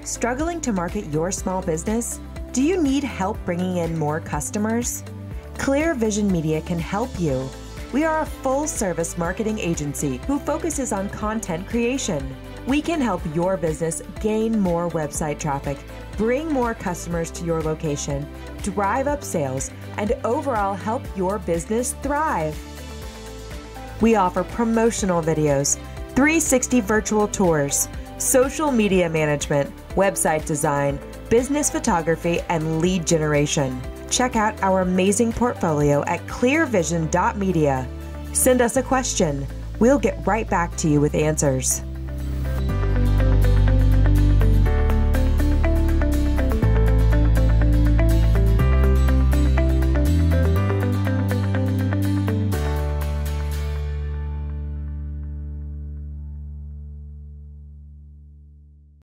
Struggling to market your small business? Do you need help bringing in more customers? Clear Vision Media can help you. We are a full-service marketing agency who focuses on content creation. We can help your business gain more website traffic, bring more customers to your location, drive up sales, and overall help your business thrive. We offer promotional videos, 360 virtual tours, social media management, website design, business photography, and lead generation. Check out our amazing portfolio at clearvision.media. Send us a question. We'll get right back to you with answers.